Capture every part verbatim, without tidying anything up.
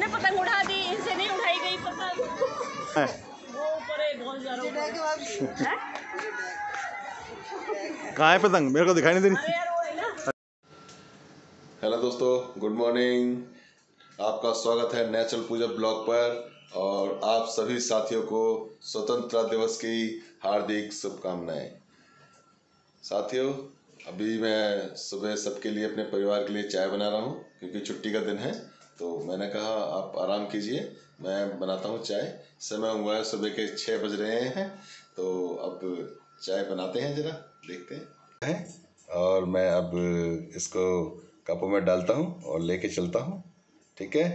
मैंने पतंग उड़ा दी, इनसे नहीं उड़ाई गई पतंग। वो ऊपर है बहुत ज़्यादा। कहाँ है पतंग, मेरे को दिखाई नहीं दे रही। हेलो दोस्तों, गुड मॉर्निंग। आपका स्वागत है नेचुरल पूजा ब्लॉग पर और आप सभी साथियों को स्वतंत्रता दिवस की हार्दिक शुभकामनाएं। साथियों, अभी मैं सुबह सबके लिए, अपने परिवार के लिए चाय बना रहा हूं क्योंकि छुट्टी का दिन है। तो मैंने कहा आप आराम कीजिए, मैं बनाता हूं चाय। समय हुआ है सुबह के छः बज रहे हैं, तो अब चाय बनाते हैं, जरा देखते हैं। और मैं अब इसको कपों में डालता हूं और लेके चलता हूं, ठीक है।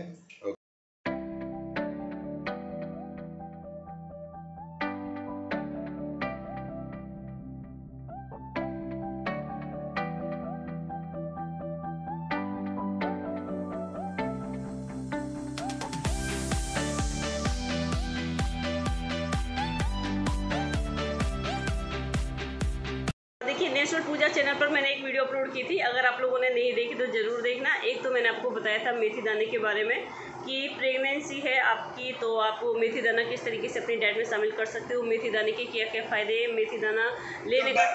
नेचुरल पूजा चैनल पर मैंने एक वीडियो अपलोड की थी, अगर आप लोगों ने नहीं देखी तो ज़रूर देखना। एक तो मैंने आपको बताया था मेथी दाने के बारे में कि प्रेगनेंसी है आपकी तो आप मेथी दाना किस तरीके से अपनी डाइट में शामिल कर सकते हो, मेथी दाने के क्या क्या फ़ायदे, मेथी दाना लेने का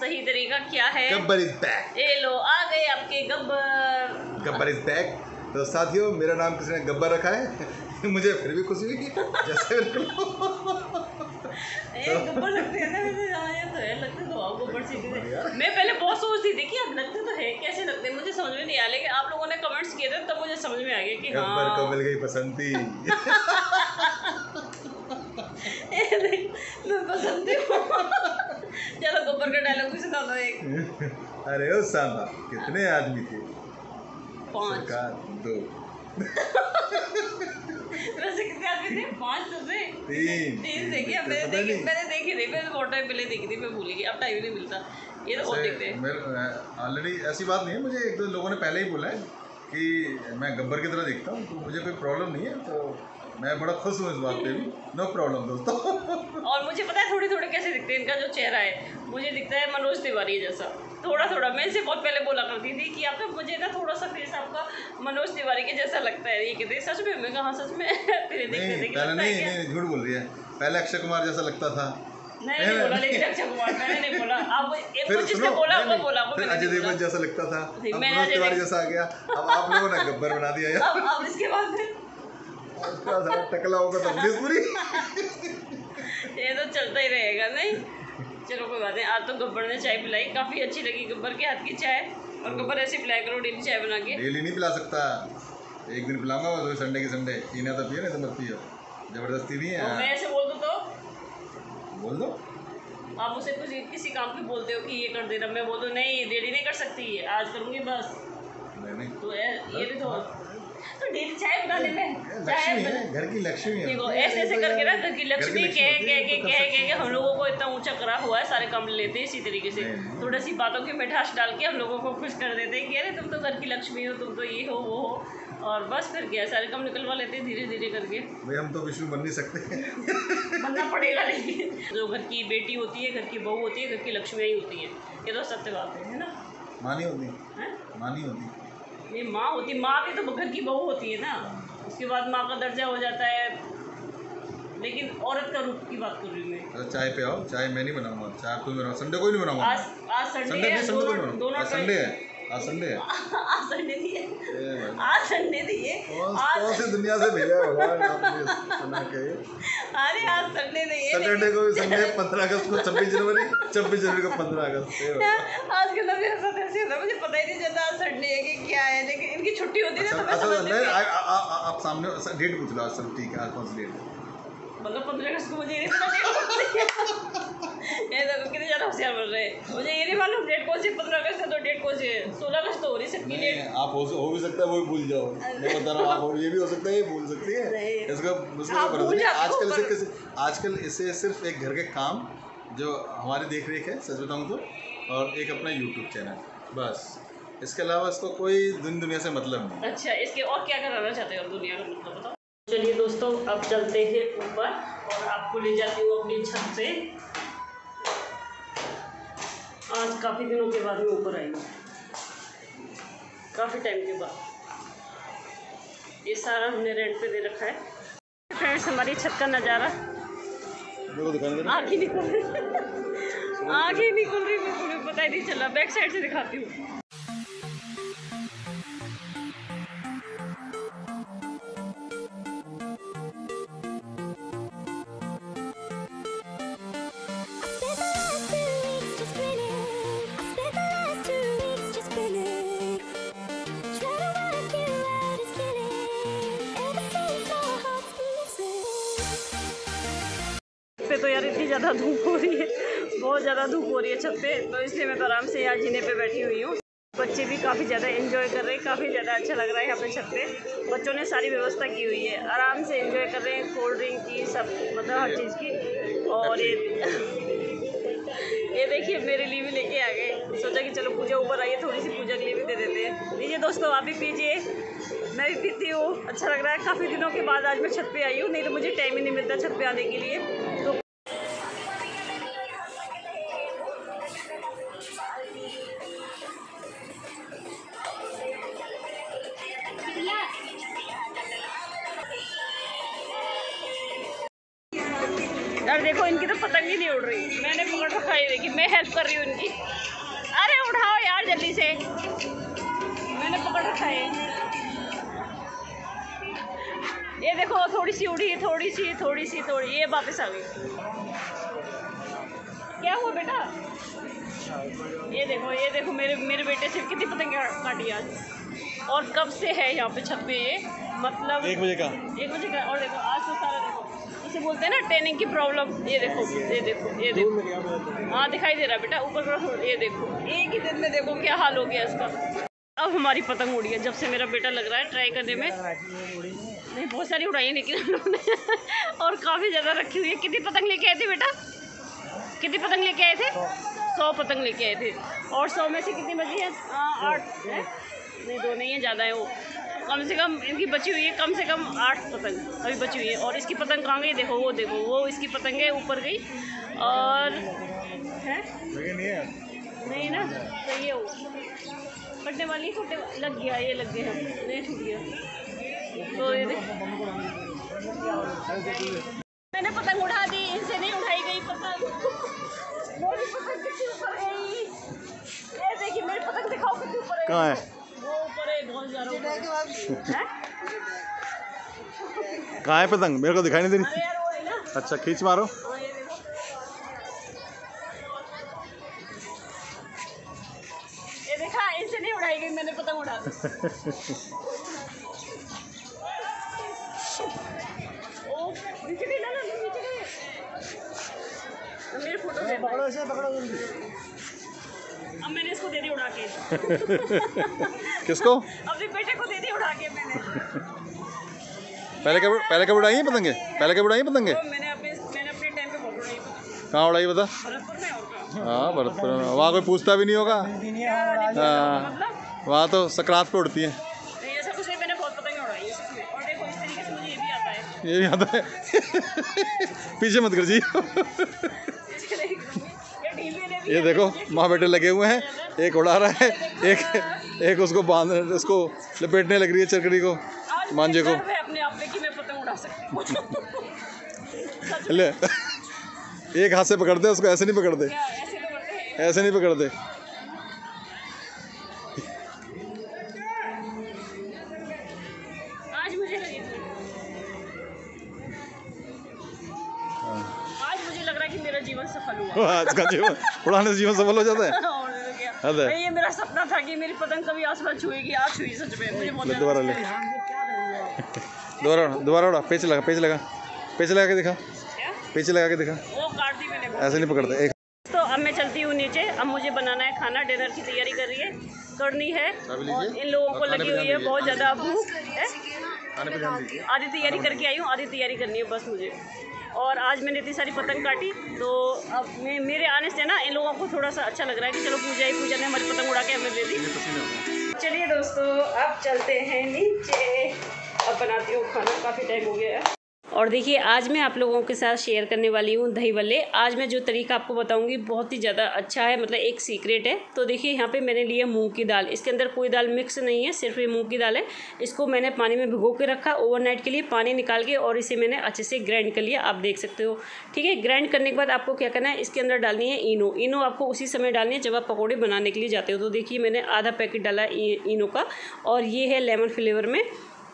सही तरीका क्या है। Gabbar is back. ए लो, आ गए आपके गब्बर। Gabbar is back. तो साथियों, मेरा नाम किसी ने गब्बर रखा है, मुझे फिर भी खुशी हुई जैसे मैं पहले बहुत सोचती थी कि अब लगते तो है, कैसे लगते हैं मुझे समझ में नहीं आया, लेकिन आप लोगों ने कमेंट्स किए थे तब मुझे समझ में आ गया कि हाँ को मिल गई पसंद थी। पसंद थी। चलो गब्बर का डायलॉग भी सुना दो एक। अरे ओ सांबा, कितने आदमी थे? पाँच दो। कितने आदमी थे? पाँच दो से तीन तीन देखी। अब मैंने देखी मैंने देखी थी, मैं बहुत टाइम पहले देखी थी, मैं भूल गई, अब टाइम नहीं मिलता। ये तो और देखते हैं। मैं ऑलरेडी ऐसी बात नहीं है, मुझे एक दो लोगों ने पहले ही बोला है कि मैं गब्बर की तरह देखता हूँ, तो मुझे कोई प्रॉब्लम नहीं है, तो मैं बड़ा खुश हूँ इस बात पे भी। नो प्रॉब्लम दोस्तों। और मुझे पता है थोड़े थोड़े कैसे दिखते हैं, इनका जो चेहरा है मुझे दिखता है मनोज तिवारी जैसा, थोड़ा थोड़ा। मैं इसे बहुत पहले बोला करती थी कि आपका मुझे ना थोड़ा सा फेस आपका मनोज तिवारी के जैसा लगता है। ये कहते सच में? मैं कहा सच में? तेरे देखते देखते नहीं, झूठ बोल रही है। पहले अक्षय कुमार जैसा लगता था। नहीं नहीं बोला, लेकिन अक्षय कुमार मैंने नहीं बोला। आप एक कुछ जिसने बोला वो बोला, वो अजय देवगन जैसा लगता था, मनोज तिवारी जैसा आ गया। अब आप लोगों ने गब्बर बना दिया यार। अब इसके बाद टकला होगा तो पूरी। ये तो चलता ही रहेगा। नहीं चलो कोई बात नहीं। आज तो गब्बर ने चाय पिलाई, काफी अच्छी लगी गब्बर के हाथ की चाय। और गब्बर ऐसे पिलाया करो डेली चाय बना के। डेली नहीं पिला सकता, एक दिन पिलाऊंगा तो संडे के संडे। पीना तो पियो, नहीं तो मत पियो, जबरदस्ती नहीं है। मैं ऐसे बोल दो तो बोल दो आप उसे कुछ किसी काम की बोलते हो कि ये कर देना, मैं बोल दो नहीं डेली नहीं कर सकती, आज करूँगी बस। नहीं तो ये भी तो तो डेली चाय बनाने में घर की लक्ष्मी है। देखो ऐसे ऐसे करके ना घर की लक्ष्मी कह कह के कह कह के हम लोगों को इतना ऊंचा करा हुआ है, सारे काम लेते हैं इसी तरीके से, थोड़ी सी बातों की मिठास डाल के हम लोगों को खुश कर देते हैं कि अरे तुम तो घर की लक्ष्मी हो, तुम तो ये हो वो हो, और बस फिर क्या सारे काम निकलवा लेते हैं धीरे धीरे करके। भाई हम तो विष्णु बन नहीं सकते, बनना पड़ेगा। लेकिन जो घर की बेटी होती है, घर की बहू होती है, घर की लक्ष्मी ही होती है, ये तो सत्य बात है ना। मानी होती है, मानी होती है, ये माँ होती, माँ भी तो घर की बहू होती है ना, उसके बाद माँ का दर्जा हो जाता है। लेकिन औरत का रूप की बात कर रही हूँ मैं। अच्छा चाय पे आओ, चाय मैं नहीं बनाऊंगा, चाय तो मेरा संडे को ही नहीं बनाऊंगा। आज आज संडे है, दोनों संडे है, आज संडे है, आज संडे नहीं है, आज संडे नहीं है, आज से दुनिया से भेजा भगवान आपने सुना के। अरे आज संडे नहीं है, सैटरडे को भी संडे, पंद्रह अगस्त को छब्बीस जनवरी, छब्बीस जनवरी को पंद्रह अगस्त। आज के नबी हर ऐसे होता है, मुझे पता ही नहीं चलता आज संडे है कि क्या है, लेकिन इनकी छुट्टी होती है ना। तो मैं आप सामने डेट पूछ लो, सब ठीक है। आज कौन सी डेट है? मतलब पंद्रह अगस्त को मुझे नहीं पता। ये देखो कितने ज़्यादा होशियार बोल रहे हैं, मुझे ये नहीं मालूम डेट कौन सी है। पंद्रह अगस्त है तो डेट कौन सी है? सोलह अगस्त तो हो रही सबकी डेट। आप हो, हो भी सकता है वो भी भूल जाओ, मैं बता रहा हूँ। आप ये भी हो सकता है ये भूल सकती है, इसका मुझे आजकल से किसी आजकल इसे सिर्फ एक घर के काम जो हमारी देख रेख है, सच बताऊँ तो, और एक अपना यूट्यूब चैनल, बस इसके अलावा इसको कोई दिन दुनिया से मतलब नहीं। अच्छा इसके और क्या कराना चाहते हो आप दुनिया का मतलब बताओ। चलिए दोस्तों, अब चलते हैं ऊपर और आपको ले जाती हूँ अपनी छत से। आज काफ़ी दिनों के बाद मैं ऊपर आई हूँ, काफ़ी टाइम के बाद। ये सारा हमने रेंट पे दे रखा है। फ्रेंड्स हमारी छत का नज़ारा, आँख ही निकल रही आँख ही निकल रही बिल्कुल पता ही नहीं चल रहा। बैक साइड से दिखाती हूँ। तो यार इतनी ज़्यादा धूप हो रही है, बहुत ज़्यादा धूप हो रही है छत पे, तो इसलिए मैं तो आराम से यहाँ जीने पे बैठी हुई हूँ। बच्चे भी काफ़ी ज़्यादा एंजॉय कर रहे हैं, काफ़ी ज़्यादा अच्छा लग रहा है यहाँ पे छत पे। बच्चों ने सारी व्यवस्था की हुई है, आराम से एंजॉय कर रहे हैं, कोल्ड ड्रिंक की सब, मतलब हर चीज़ की। और ये ये देखिए मेरे लिए भी लेके आ गए, सोचा कि चलो पूजा ऊपर आइए, थोड़ी सी पूजा के लिए भी दे देते हैं। लीजिए दोस्तों आप भी पीजिए, मैं भी पीती हूँ, अच्छा लग रहा है। काफ़ी दिनों के बाद आज मैं छत पे आई हूँ, नहीं तो मुझे टाइम ही नहीं मिलता छत पे आने के लिए। तो यार देखो इनकी तो पतंग ही नहीं उड़ रही, मैंने पकड़ रखा है, देखिए मैं हेल्प कर रही हूँ इनकी। अरे उठाओ यार जल्दी से, मैंने पकड़ रखा है। ये देखो थोड़ी सी उड़ी, थोड़ी सी थोड़ी सी थोड़ी ये वापस आ गई। क्या हुआ बेटा? ये देखो ये देखो मेरे मेरे बेटे से कितनी पतंग काटी आज। और कब से है यहाँ पे छत पे, ये मतलब एक बजे का एक बजे का और देखो आज तो सारा देखो बोलते हैं ना ट्रेनिंग की प्रॉब्लम। ये देखो ये देखो ये देखो, हाँ दिखाई दे रहा बेटा ऊपर का। ये देखो एक ही दिन में देखो क्या हाल हो गया इसका। अब हमारी पतंग उड़ी है जब से मेरा बेटा लग रहा है ट्राई करने में, नहीं बहुत सारी उड़ाई है लेकिन उन्होंने और काफ़ी ज़्यादा रखी हुई है। कितनी पतंग लेके आए थे बेटा? कितनी पतंग लेके आए थे? सौ पतंग लेके आए थे। और सौ में से कितनी बची है? आठ है, नहीं दो नहीं है, ज़्यादा है वो। कम से कम इनकी बची हुई है कम से कम आठ पतंग अभी बची हुई है। और इसकी पतंग कहाँ गई? देखो वो देखो वो इसकी पतंग है ऊपर गई। और है नहीं ना, तो ये वो कटने वाली छोटे लग गया, ये लग गया नहीं छूट गया। तो ये मैंने पतंग उड़ा दी, इनसे नहीं उठाई गई पतंग। मेरी पतंग कितनी ऊपर गई, ये देखिए मेरी पतंग दिखाओ कितनी ऊपर है। कहाँ है? कहाँ है पतंग? मेरे को दिखाई नहीं दे रही। अच्छा खींच मारो। ये देखा इनसे नहीं उड़ाई गई, मैंने पतंग उड़ा दी। मेरे फोटो पकड़ो इसे, पकड़ो अब मैंने इसको दे दी उड़ा के। किसको? अपने बेटे को दे दी उड़ा के मैंने। पहले कब पहले कब उड़ाई है पतंगे? पहले कब उड़ाई है पतंगे? मैंने अपने मैंने अपने टाइम पे बहुत उड़ाई। कहाँ उड़ाई बता? भरतपुर में। और कहाँ? हाँ भरतपुर में, वहाँ कोई पूछता भी नहीं होगा। हाँ वहाँ तो संक्रांत पे उड़ती है। नहीं ऐसा कुछ नहीं, मैंने बहुत पतंगे उड़ाई है। और देखो इस तरीके से मुझे ये भी आता है। ये भी आता है, पीछे मत कर जी। ये देखो माँ बेटे लगे हुए हैं, एक उड़ा रहा है, एक एक उसको बांध उसको लपेटने लग रही है चरकड़ी को, मांझे को। अपने आप में कि मैं पतंग उड़ा सकती हूं। ले एक हाथ से पकड़ते उसको, ऐसे नहीं पकड़ते, ऐसे नहीं पकड़ते। आज मुझे मेरा जीवन सफल हुआ। इसका जीवन पुराने जीवन सफल हो जाता है। और क्या, ये मेरा सपना था कि मेरी पतंग कभी आसमान छूएगी, आज छूई सच में। मुझे बहुत दोबारा ले दोबारा दोबारा उड़ा, पेच लगा पेच लगा पेच लगा के दिखा, पेच लगा के दिखा। वो काट दी मैंने, ऐसे नहीं पकड़ते। तो अब मैं चलती हूँ नीचे, अब मुझे बनाना है खाना, डिनर की तैयारी कर रही है करनी है। और इन लोगों को लगी हुई है बहुत ज़्यादा भूख है। आधी तैयारी करके आई हूँ, आधी तैयारी करनी है बस मुझे। और आज मैंने इतनी सारी पतंग काटी, तो अब मे, मेरे आने से ना इन लोगों को थोड़ा सा अच्छा लग रहा है कि चलो पूजा ही पूजा ने हमारी पतंग उड़ा के हमें दे दी। चलिए दोस्तों अब चलते हैं नीचे, अब बनाती हूँ खाना, काफ़ी टाइम हो गया है। और देखिए आज मैं आप लोगों के साथ शेयर करने वाली हूँ दही भल्ले। आज मैं जो तरीका आपको बताऊँगी बहुत ही ज़्यादा अच्छा है, मतलब एक सीक्रेट है। तो देखिए यहाँ पे मैंने लिया मूंग की दाल, इसके अंदर कोई दाल मिक्स नहीं है, सिर्फ ये मूंग की दाल है। इसको मैंने पानी में भिगो के रखा ओवरनाइट के लिए, पानी निकाल के, और इसे मैंने अच्छे से ग्राइंड कर लिया, आप देख सकते हो। ठीक है, ग्राइंड करने के बाद आपको क्या करना है, इसके अंदर डालनी है इनो। इनो आपको उसी समय डालनी है जब आप पकौड़े बनाने के लिए जाते हो। तो देखिए मैंने आधा पैकेट डाला इनो का, और ये है लेमन फ्लेवर में।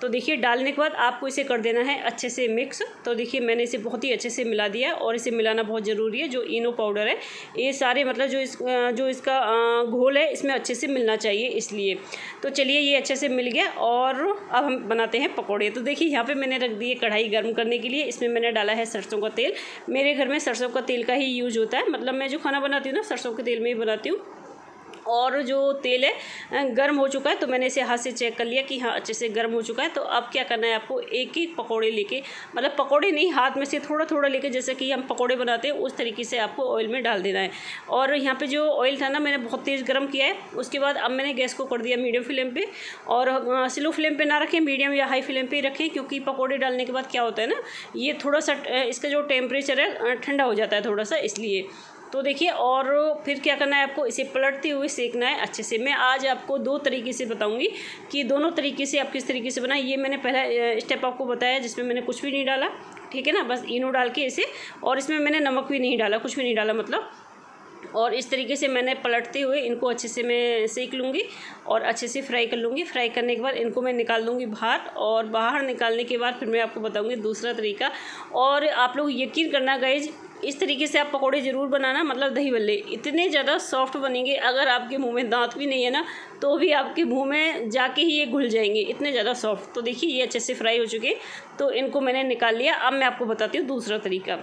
तो देखिए डालने के बाद आपको इसे कर देना है अच्छे से मिक्स। तो देखिए मैंने इसे बहुत ही अच्छे से मिला दिया, और इसे मिलाना बहुत ज़रूरी है। जो इनो पाउडर है ये सारे मतलब जो इस जो इसका घोल है इसमें अच्छे से मिलना चाहिए, इसलिए। तो चलिए ये अच्छे से मिल गया, और अब हम बनाते हैं पकौड़े। तो देखिए यहाँ पर मैंने रख दी है कढ़ाई गर्म करने के लिए। इसमें मैंने डाला है सरसों का तेल। मेरे घर में सरसों का तेल का ही यूज़ होता है, मतलब मैं जो खाना बनाती हूँ ना सरसों के तेल में ही बनाती हूँ। और जो तेल है गर्म हो चुका है, तो मैंने इसे हाथ से चेक कर लिया कि हाँ अच्छे से गर्म हो चुका है। तो अब क्या करना है आपको, एक एक पकौड़े लेके, मतलब पकौड़े नहीं, हाथ में से थोड़ा थोड़ा लेके, जैसे कि हम पकौड़े बनाते हैं उस तरीके से आपको ऑयल में डाल देना है। और यहाँ पे जो ऑयल था ना मैंने बहुत तेज़ गर्म किया है। उसके बाद अब मैंने गैस को कर दिया मीडियम फ्लेम पर, और स्लो फ्लेम पर ना रखें, मीडियम या हाई फ्लेम पर ही रखें, क्योंकि पकौड़े डालने के बाद क्या होता है ना, ये थोड़ा सा इसका जो टेम्परेचर है ठंडा हो जाता है थोड़ा सा, इसलिए। तो देखिए, और फिर क्या करना है आपको, इसे पलटते हुए सेकना है अच्छे से। मैं आज आपको दो तरीके से बताऊंगी कि दोनों तरीके से आप किस तरीके से बनाएं। ये मैंने पहला स्टेप आपको बताया जिसमें मैंने कुछ भी नहीं डाला, ठीक है ना, बस इनो डाल के इसे, और इसमें मैंने नमक भी नहीं डाला, कुछ भी नहीं डाला मतलब। और इस तरीके से मैंने पलटते हुए इनको अच्छे से मैं सेक लूँगी और अच्छे से फ्राई कर लूँगी। फ्राई करने के बाद इनको मैं निकाल दूँगी बाहर, और बाहर निकालने के बाद फिर मैं आपको बताऊँगी दूसरा तरीका। और आप लोग यकीन करना गाइज, इस तरीके से आप पकौड़े ज़रूर बनाना, मतलब दही भल्ले इतने ज़्यादा सॉफ्ट बनेंगे, अगर आपके मुंह में दांत भी नहीं है ना तो भी आपके मुंह में जाके ही ये घुल जाएंगे, इतने ज़्यादा सॉफ्ट। तो देखिए ये अच्छे से फ्राई हो चुके, तो इनको मैंने निकाल लिया। अब मैं आपको बताती हूँ दूसरा तरीका।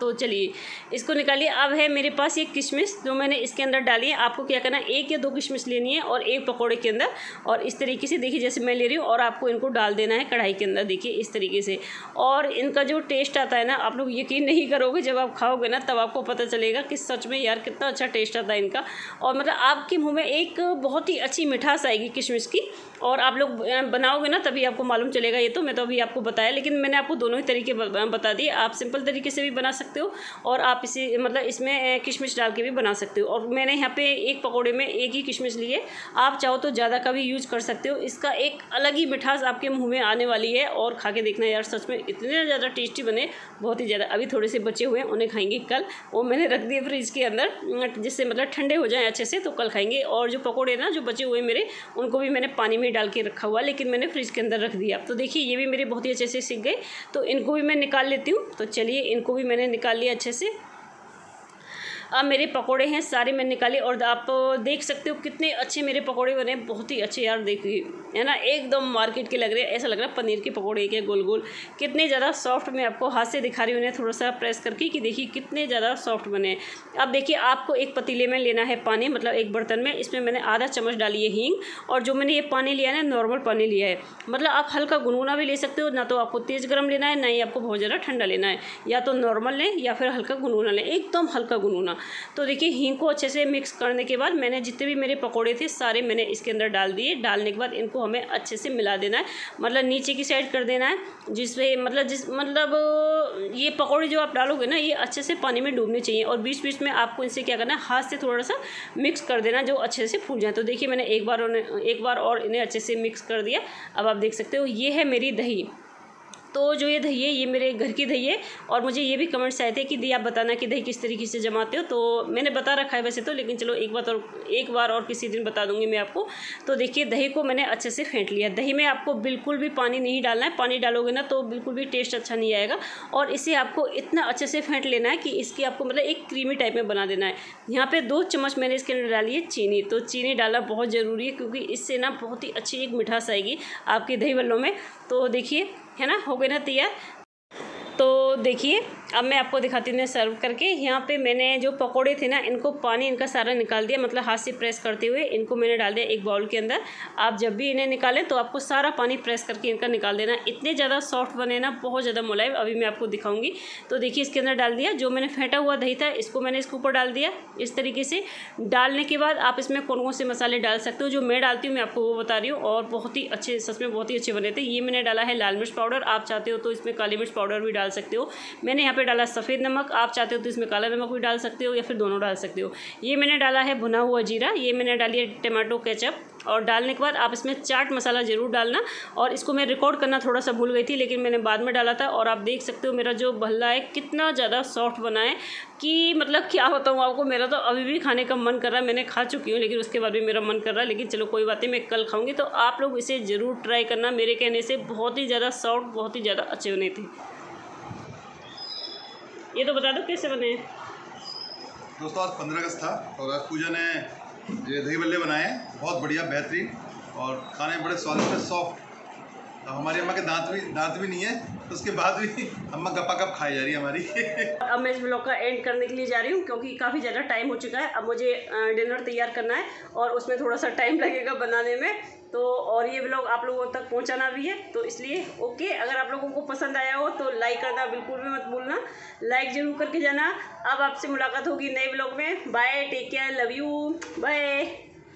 तो चलिए इसको निकालिए। अब है मेरे पास ये किशमिश जो मैंने इसके अंदर डाली है। आपको क्या करना है, एक या दो किशमिश लेनी है और एक पकौड़े के अंदर, और इस तरीके से देखिए जैसे मैं ले रही हूँ, और आपको इनको डाल देना है कढ़ाई के अंदर, देखिए इस तरीके से। और इनका जो टेस्ट आता है ना, आप लोग यकीन नहीं करोगे, जब आप खाओगे ना तब आपको पता चलेगा कि सच में यार कितना अच्छा टेस्ट आता है इनका। और मतलब आपके मुँह में एक बहुत ही अच्छी मिठास आएगी किशमिश की, और आप लोग बनाओगे ना तभी आपको मालूम चलेगा। ये तो मैं तो अभी आपको बताया, लेकिन मैंने आपको दोनों ही तरीके बता दिए। आप सिंपल तरीके से भी बना सकते हो, और आप इसे मतलब इसमें किशमिश डाल के भी बना सकते हो। और मैंने यहाँ पे एक पकोड़े में एक ही किशमिश ली है, आप चाहो तो ज़्यादा का भी यूज़ कर सकते हो। इसका एक अलग ही मिठास आपके मुंह में आने वाली है, और खा के देखना यार सच में इतने ज़्यादा टेस्टी बने, बहुत ही ज़्यादा। अभी थोड़े से बचे हुए हैं, उन्हें खाएंगे कल। वो मैंने रख दिए फ्रिज के अंदर, जिससे मतलब ठंडे हो जाएँ अच्छे से, तो कल खाएंगे। और जो पकौड़े ना जो बचे हुए मेरे, उनको भी मैंने पानी में डाल के रखा हुआ, लेकिन मैंने फ्रिज के अंदर रख दिया। तो देखिए ये भी मेरे बहुत ही अच्छे से सीख गए, तो इनको भी मैं निकाल लेती हूँ। तो चलिए इनको भी मैंने निकाल लिया अच्छे से। अब मेरे पकोड़े हैं सारे मैंने निकाले, और आप देख सकते हो कितने अच्छे मेरे पकोड़े बने, बहुत ही अच्छे यार, देखिए है ना, एकदम मार्केट के लग रहे हैं। ऐसा लग रहा है पनीर के पकोड़े के गोल गोल, कितने ज़्यादा सॉफ्ट। मैं आपको हाथ से दिखा रही हूँ उन्हें थोड़ा सा प्रेस करके, कि देखिए कितने ज़्यादा सॉफ्ट बने। अब देखिए आपको एक पतीले में लेना है पानी, मतलब एक बर्तन में। इसमें मैंने आधा चम्मच डाली है हींग, और जो मैंने ये पानी लिया है ना नॉर्मल पानी लिया है, मतलब आप हल्का गुनगुना भी ले सकते हो, ना तो आपको तेज़ गर्म लेना है, ना ही आपको बहुत ज़्यादा ठंडा लेना है, या तो नॉर्मल लें या फिर हल्का गुनगुना लें, एकदम हल्का गुनगुना। तो देखिए हींग को अच्छे से मिक्स करने के बाद मैंने जितने भी मेरे पकोड़े थे सारे मैंने इसके अंदर डाल दिए। डालने के बाद इनको हमें अच्छे से मिला देना है, मतलब नीचे की साइड कर देना है, जिसमें मतलब जिस मतलब ये पकोड़े जो आप डालोगे ना ये अच्छे से पानी में डूबने चाहिए। और बीच बीच में आपको इनसे क्या करना है, हाथ से थोड़ा सा मिक्स कर देना, जो अच्छे से फूल जाए। तो देखिए मैंने एक बार एक बार और इन्हें अच्छे से मिक्स कर दिया। अब आप देख सकते हो ये है मेरी दही। तो जो ये दही है ये मेरे घर की दही है, और मुझे ये भी कमेंट्स आए थे कि दी आप बताना कि दही किस तरीके से जमाते हो, तो मैंने बता रखा है वैसे तो, लेकिन चलो एक बार और एक बार और किसी दिन बता दूंगी मैं आपको। तो देखिए दही को मैंने अच्छे से फेंट लिया। दही में आपको बिल्कुल भी पानी नहीं डालना है, पानी डालोगे ना तो बिल्कुल भी टेस्ट अच्छा नहीं आएगा। और इसे आपको इतना अच्छे से फेंट लेना है कि इसकी आपको मतलब एक क्रीमी टाइप में बना देना है। यहाँ पर दो चम्मच मैंने इसके अंदर डाली है चीनी, तो चीनी डालना बहुत ज़रूरी है, क्योंकि इससे ना बहुत ही अच्छी एक मिठास आएगी आपके दही भल्लों में। तो देखिए है ना, हो गए ना तैयार। तो देखिए अब मैं आपको दिखाती हूँ सर्व करके। यहाँ पे मैंने जो पकोड़े थे ना, इनको पानी इनका सारा निकाल दिया, मतलब हाथ से प्रेस करते हुए इनको मैंने डाल दिया एक बाउल के अंदर। आप जब भी इन्हें निकालें तो आपको सारा पानी प्रेस करके इनका निकाल देना। इतने ज़्यादा सॉफ्ट बने ना, बहुत ज़्यादा मुलायम। अभी मैं आपको दिखाऊंगी। तो देखिए इसके अंदर डाल दिया जो मैंने फेंटा हुआ दही था, इसको मैंने इसके ऊपर डाल दिया इस तरीके से। डालने के बाद आप इसमें कौन कौन से मसाले डाल सकते हो, जो मैं डालती हूँ मैं आपको वो बता रही हूँ। और बहुत ही अच्छे, सच में बहुत ही अच्छे बने थे। ये मैंने डाला है लाल मिर्च पाउडर, आप चाहते हो तो इसमें काली मिर्च पाउडर भी डाल सकते हो। मैंने यहाँ पे डाला सफ़ेद नमक, आप चाहते हो तो इसमें काला नमक भी डाल सकते हो या फिर दोनों डाल सकते हो। ये मैंने डाला है भुना हुआ जीरा, ये मैंने डाली है टमाटो केचप। और डालने के बाद आप इसमें चाट मसाला ज़रूर डालना। और इसको मैं रिकॉर्ड करना थोड़ा सा भूल गई थी, लेकिन मैंने बाद में डाला था। और आप देख सकते हो मेरा जो भल्ला है कितना ज़्यादा सॉफ्ट बना है कि मतलब क्या बताऊँ आपको। मेरा तो अभी भी खाने का मन कर रहा है, मैंने खा चुकी हूँ लेकिन उसके बाद भी मेरा मन कर रहा है। लेकिन चलो कोई बात नहीं, मैं कल खाऊँगी। तो आप लोग इसे ज़रूर ट्राई करना। मेरे कहने से बहुत ही ज़्यादा सॉफ्ट, बहुत ही ज़्यादा अच्छे बने थे। ये तो बता दो कैसे बने हैं दोस्तों। आज पंद्रह अगस्त था और आज पूजा ने ये दही बल्ले बनाए हैं, बहुत बढ़िया बेहतरीन और खाने में बड़े स्वादिष्ट और सॉफ्ट। तो हमारी अम्मा के दांत भी दांत भी नहीं है, तो उसके बाद भी अम्मा गपा गप खाई जा रही है हमारी। अब मैं इस ब्लॉग का एंड करने के लिए जा रही हूँ क्योंकि काफ़ी ज़्यादा टाइम हो चुका है। अब मुझे डिनर तैयार करना है और उसमें थोड़ा सा टाइम लगेगा बनाने में, तो और ये ब्लॉग आप लोगों तक पहुँचाना भी है, तो इसलिए ओके। अगर आप लोगों को पसंद आया हो तो लाइक करना बिल्कुल भी मत भूलना, लाइक ज़रूर करके जाना। अब आपसे मुलाकात होगी नए ब्लॉग में। Bye, take care, love you, bye.